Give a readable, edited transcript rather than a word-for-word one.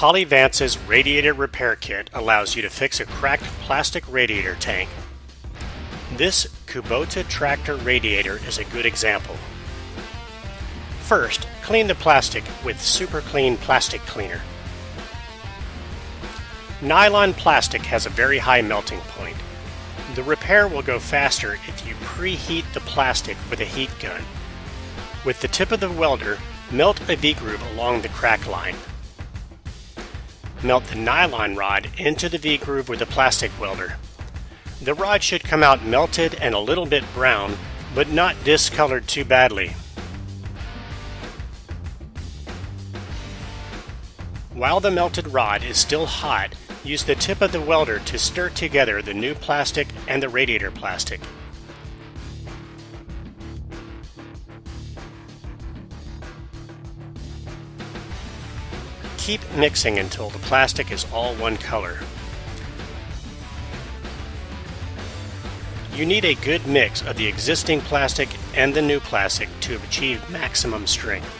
Polyvance's Radiator Repair Kit allows you to fix a cracked plastic radiator tank. This Kubota tractor radiator is a good example. First, clean the plastic with Super Clean Plastic Cleaner. Nylon plastic has a very high melting point. The repair will go faster if you preheat the plastic with a heat gun. With the tip of the welder, melt a V-groove along the crack line. Melt the nylon rod into the V-groove with a plastic welder. The rod should come out melted and a little bit brown, but not discolored too badly. While the melted rod is still hot, use the tip of the welder to stir together the new plastic and the radiator plastic. Keep mixing until the plastic is all one color. You need a good mix of the existing plastic and the new plastic to achieve maximum strength.